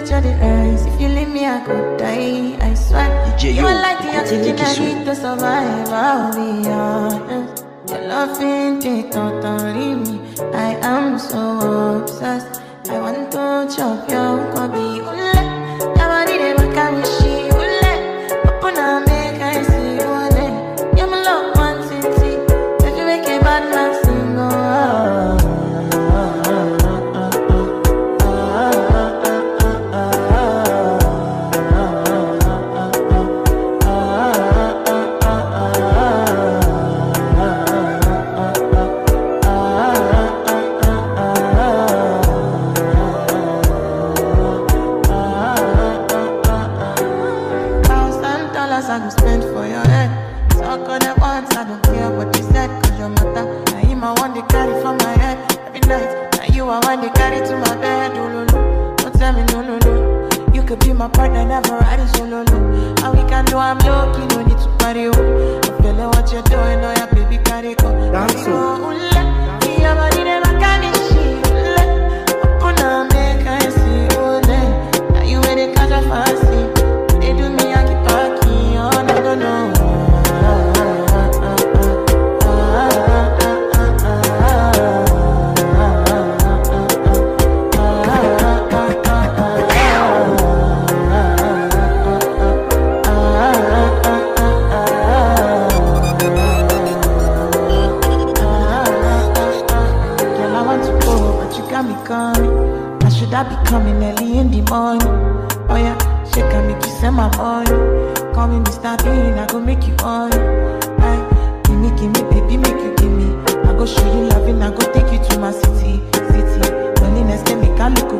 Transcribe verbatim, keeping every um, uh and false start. reach of the rise. If you leave me, I could die, I swear. D J, you are like the oxygen I need to survive. I'll be honest, your love ain't it, don't leave me. I am so obsessed, I want to chop your kobe. Ule, nobody they back and wish you. Ule, open up. Look